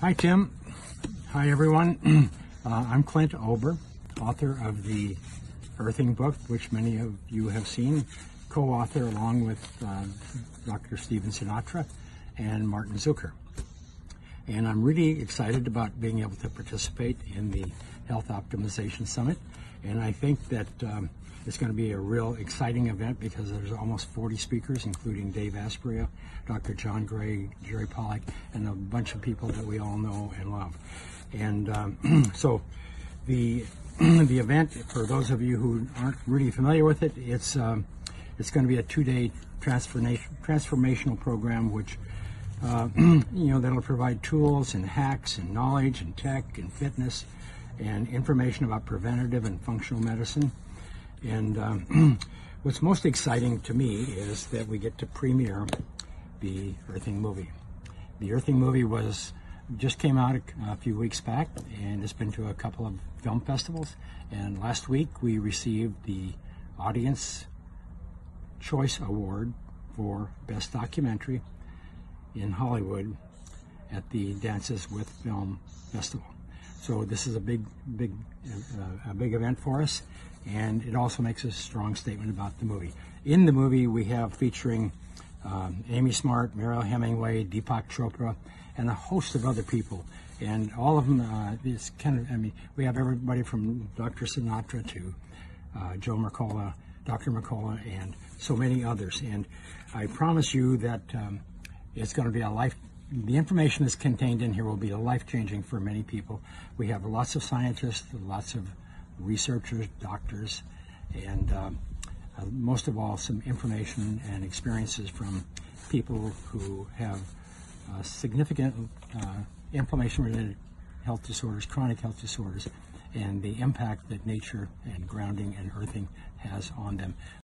Hi, Tim. Hi, everyone. I'm Clint Ober, author of the Earthing book, which many of you have seen, co-author along with Dr. Stephen Sinatra and Martin Zucker. And I'm really excited about being able to participate in the Health Optimization Summit. And I think that it's going to be a real exciting event because there's almost 40 speakers, including Dave Asprea, Dr. John Gray, Jerry Pollack, and a bunch of people that we all know and love. And so the event, for those of you who aren't really familiar with it, it's going to be a two-day transformational program, which that'll provide tools and hacks and knowledge and tech and fitness and information about preventative and functional medicine. And what's most exciting to me is that we get to premiere the Earthing movie. The Earthing movie just came out a few weeks back, and it's been to a couple of film festivals. And last week we received the Audience Choice Award for Best Documentary in Hollywood at the Dances with Film Festival. So this is a big event for us, and it also makes a strong statement about the movie. In the movie, we have featuring Amy Smart, Mariel Hemingway, Deepak Chopra, and a host of other people. And all of them, we have everybody from Dr. Sinatra to Joe Mercola, Dr. Mercola, and so many others. And I promise you that it's going to be the information that's contained in here will be life-changing for many people. We have lots of scientists, lots of researchers, doctors, and most of all, some information and experiences from people who have significant inflammation-related health disorders, chronic health disorders, and the impact that nature and grounding and earthing has on them.